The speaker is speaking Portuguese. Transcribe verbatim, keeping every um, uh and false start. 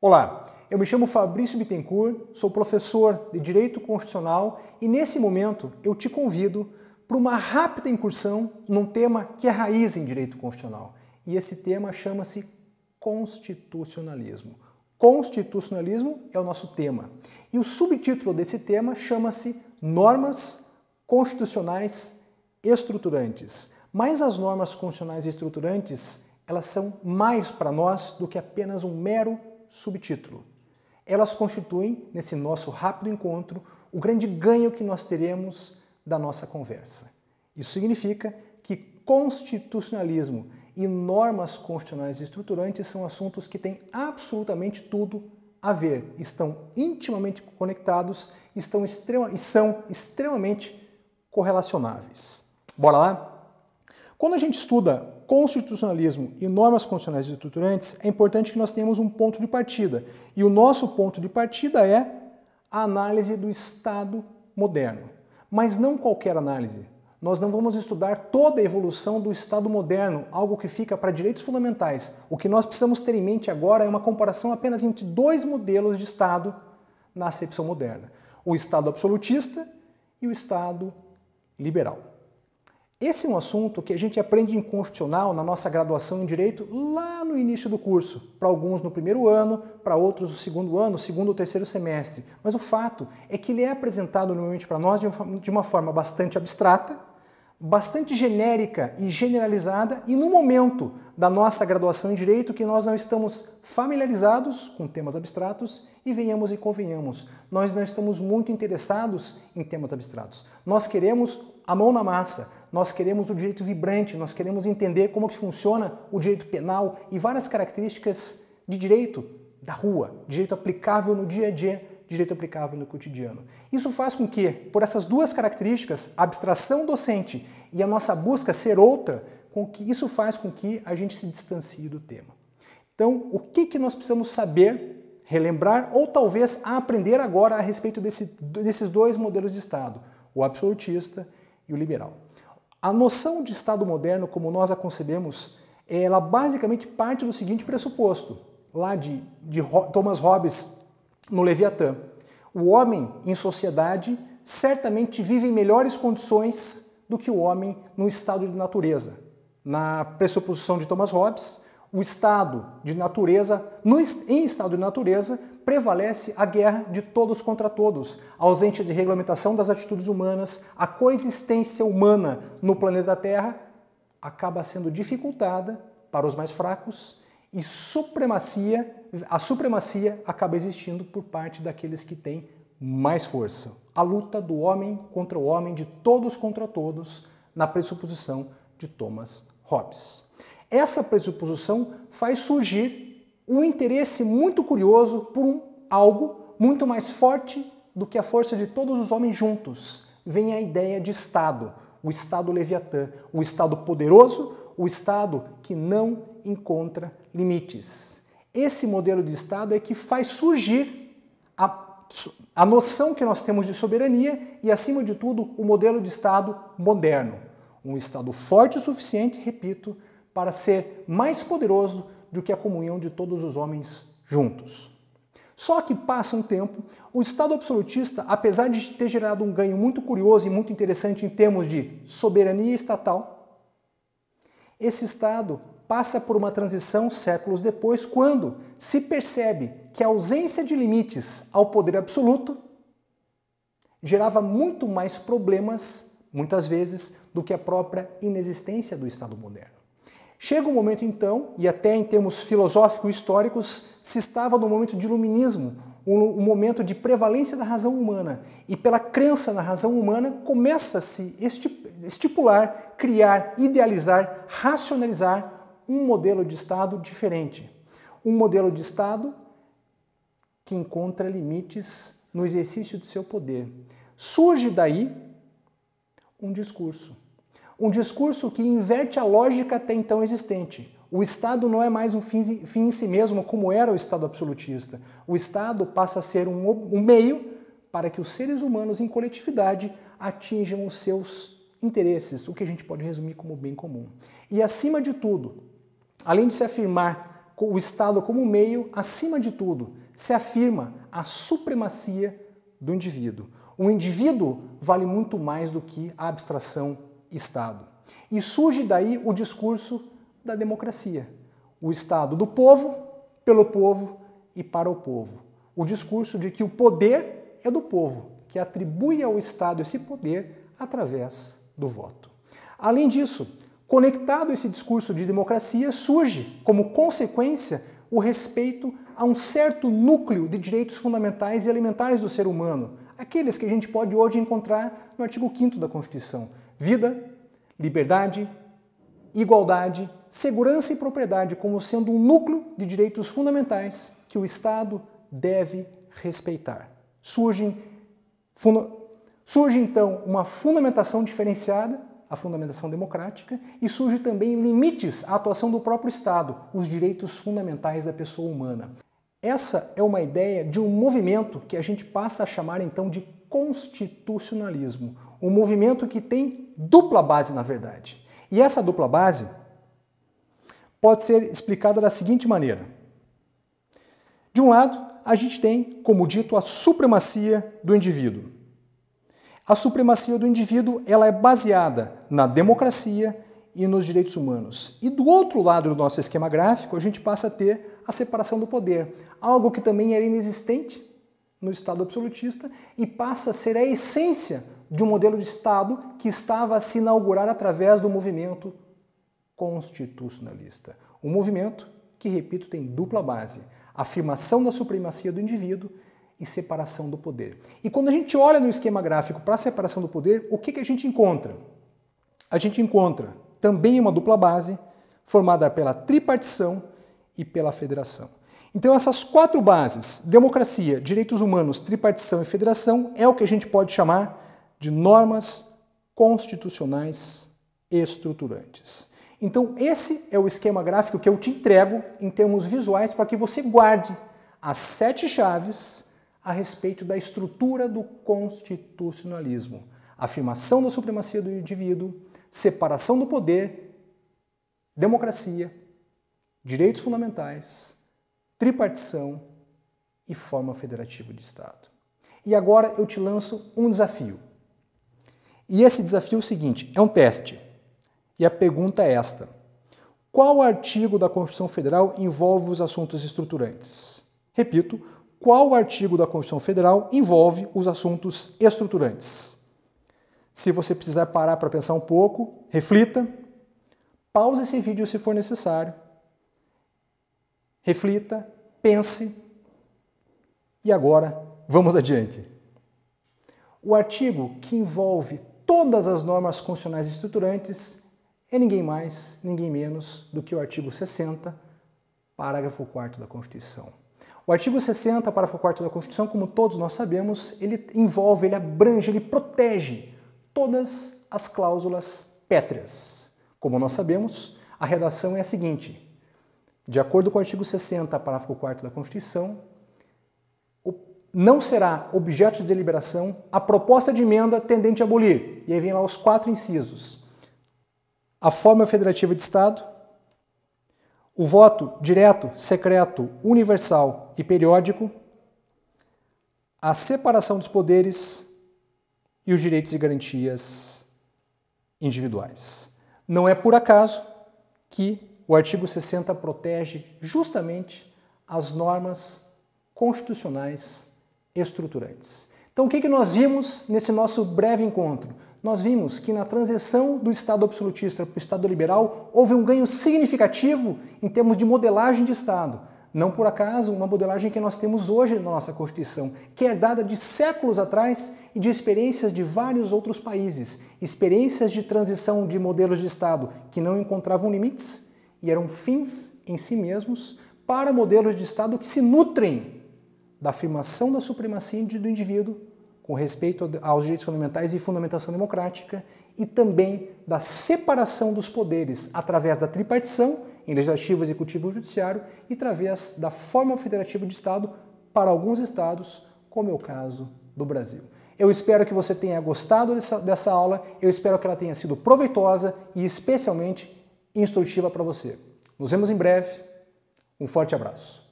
Olá, eu me chamo Fabrício Bittencourt, sou professor de Direito Constitucional e nesse momento eu te convido para uma rápida incursão num tema que é raiz em Direito Constitucional. E esse tema chama-se Constitucionalismo. Constitucionalismo é o nosso tema. E o subtítulo desse tema chama-se Normas Constitucionais Estruturantes. Mas as normas constitucionais estruturantes, elas são mais para nós do que apenas um mero subtítulo. Elas constituem, nesse nosso rápido encontro, o grande ganho que nós teremos da nossa conversa. Isso significa que constitucionalismo e normas constitucionais estruturantes são assuntos que têm absolutamente tudo a ver, estão intimamente conectados, estão extrema, e são extremamente correlacionáveis. Bora lá? Quando a gente estuda constitucionalismo e normas constitucionais estruturantes, é importante que nós tenhamos um ponto de partida. E o nosso ponto de partida é a análise do Estado moderno. Mas não qualquer análise. Nós não vamos estudar toda a evolução do Estado moderno, algo que fica para direitos fundamentais. O que nós precisamos ter em mente agora é uma comparação apenas entre dois modelos de Estado na acepção moderna. O Estado absolutista e o Estado liberal. Esse é um assunto que a gente aprende em Constitucional na nossa graduação em Direito lá no início do curso, para alguns no primeiro ano, para outros no segundo ano, segundo ou terceiro semestre. Mas o fato é que ele é apresentado normalmente para nós de uma forma bastante abstrata, bastante genérica e generalizada e no momento da nossa graduação em Direito que nós não estamos familiarizados com temas abstratos e venhamos e convenhamos. Nós não estamos muito interessados em temas abstratos. Nós queremos a mão na massa. Nós queremos o direito vibrante, nós queremos entender como que funciona o direito penal e várias características de direito da rua, direito aplicável no dia a dia, direito aplicável no cotidiano. Isso faz com que, por essas duas características, a abstração docente e a nossa busca ser outra, com que isso faz com que a gente se distancie do tema. Então, o que que nós precisamos saber, relembrar ou talvez aprender agora a respeito desse, desses dois modelos de Estado, o absolutista e o liberal? A noção de Estado moderno, como nós a concebemos, ela basicamente parte do seguinte pressuposto, lá de, de Thomas Hobbes, no Leviatã. O homem, em sociedade, certamente vive em melhores condições do que o homem no estado de natureza. Na pressuposição de Thomas Hobbes, o estado de natureza, no, em estado de natureza, prevalece a guerra de todos contra todos, a ausência de regulamentação das atitudes humanas, a coexistência humana no planeta Terra acaba sendo dificultada para os mais fracos e supremacia, a supremacia acaba existindo por parte daqueles que têm mais força. A luta do homem contra o homem, de todos contra todos, na pressuposição de Thomas Hobbes. Essa pressuposição faz surgir um interesse muito curioso por um, algo muito mais forte do que a força de todos os homens juntos. Vem a ideia de Estado, o Estado Leviatã, o Estado poderoso, o Estado que não encontra limites. Esse modelo de Estado é que faz surgir a, a noção que nós temos de soberania e, acima de tudo, o modelo de Estado moderno. Um Estado forte o suficiente, repito, para ser mais poderoso do que a comunhão de todos os homens juntos. Só que passa um tempo, o Estado absolutista, apesar de ter gerado um ganho muito curioso e muito interessante em termos de soberania estatal, esse Estado passa por uma transição séculos depois, quando se percebe que a ausência de limites ao poder absoluto gerava muito mais problemas, muitas vezes, do que a própria inexistência do Estado moderno. Chega um momento então, e até em termos filosóficos e históricos, se estava no momento de iluminismo, um momento de prevalência da razão humana. E pela crença na razão humana, começa-se estipular, criar, idealizar, racionalizar um modelo de Estado diferente. Um modelo de Estado que encontra limites no exercício de seu poder. Surge daí um discurso. Um discurso que inverte a lógica até então existente. O Estado não é mais um fim em si mesmo, como era o Estado absolutista. O Estado passa a ser um meio para que os seres humanos, em coletividade, atinjam os seus interesses, o que a gente pode resumir como bem comum. E, acima de tudo, além de se afirmar o Estado como meio, acima de tudo, se afirma a supremacia do indivíduo. O indivíduo vale muito mais do que a abstração Estado. E surge daí o discurso da democracia. O Estado do povo, pelo povo e para o povo. O discurso de que o poder é do povo, que atribui ao Estado esse poder através do voto. Além disso, conectado a esse discurso de democracia, surge como consequência o respeito a um certo núcleo de direitos fundamentais e elementares do ser humano, aqueles que a gente pode hoje encontrar no artigo quinto da Constituição. Vida, liberdade, igualdade, segurança e propriedade como sendo um núcleo de direitos fundamentais que o Estado deve respeitar. Surge, funda, surge então uma fundamentação diferenciada, a fundamentação democrática, e surge também limites à atuação do próprio Estado, os direitos fundamentais da pessoa humana. Essa é uma ideia de um movimento que a gente passa a chamar então de constitucionalismo, um movimento que tem dupla base na verdade. E essa dupla base pode ser explicada da seguinte maneira. De um lado, a gente tem, como dito, a supremacia do indivíduo. A supremacia do indivíduo, ela é baseada na democracia e nos direitos humanos. E do outro lado do nosso esquema gráfico, a gente passa a ter a separação do poder, algo que também era inexistente no Estado absolutista e passa a ser a essência de um modelo de Estado que estava a se inaugurar através do movimento constitucionalista. Um movimento que, repito, tem dupla base, afirmação da supremacia do indivíduo e separação do poder. E quando a gente olha no esquema gráfico para a separação do poder, o que que a gente encontra? A gente encontra também uma dupla base formada pela tripartição e pela federação. Então essas quatro bases, democracia, direitos humanos, tripartição e federação, é o que a gente pode chamar de normas constitucionais estruturantes. Então esse é o esquema gráfico que eu te entrego em termos visuais para que você guarde as sete chaves a respeito da estrutura do constitucionalismo. Afirmação da supremacia do indivíduo, separação do poder, democracia, direitos fundamentais, tripartição e forma federativa de Estado. E agora eu te lanço um desafio. E esse desafio é o seguinte, é um teste. E a pergunta é esta. Qual artigo da Constituição Federal envolve os assuntos estruturantes? Repito, qual artigo da Constituição Federal envolve os assuntos estruturantes? Se você precisar parar para pensar um pouco, reflita, pausa esse vídeo se for necessário, reflita, pense e agora vamos adiante. O artigo que envolve todas as normas constitucionais estruturantes é ninguém mais, ninguém menos do que o artigo sessenta, parágrafo quarto da Constituição. O artigo sessenta, parágrafo quarto da Constituição, como todos nós sabemos, ele envolve, ele abrange, ele protege todas as cláusulas pétreas. Como nós sabemos, a redação é a seguinte. De acordo com o artigo sessenta, parágrafo quarto da Constituição, não será objeto de deliberação a proposta de emenda tendente a abolir. E aí vem lá os quatro incisos. A forma federativa de Estado, o voto direto, secreto, universal e periódico, a separação dos poderes e os direitos e garantias individuais. Não é por acaso que o artigo sessenta protege justamente as normas constitucionais estruturantes. Então, o que que nós vimos nesse nosso breve encontro? Nós vimos que na transição do Estado absolutista para o Estado liberal houve um ganho significativo em termos de modelagem de Estado. Não por acaso, uma modelagem que nós temos hoje na nossa Constituição, que é herdada de séculos atrás e de experiências de vários outros países, experiências de transição de modelos de Estado que não encontravam limites e eram fins em si mesmos para modelos de Estado que se nutrem da afirmação da supremacia do indivíduo com respeito aos direitos fundamentais e fundamentação democrática e também da separação dos poderes através da tripartição em legislativo, executivo e judiciário e através da forma federativa de Estado para alguns Estados, como é o caso do Brasil. Eu espero que você tenha gostado dessa, dessa aula, eu espero que ela tenha sido proveitosa e especialmente instrutiva para você. Nos vemos em breve. Um forte abraço.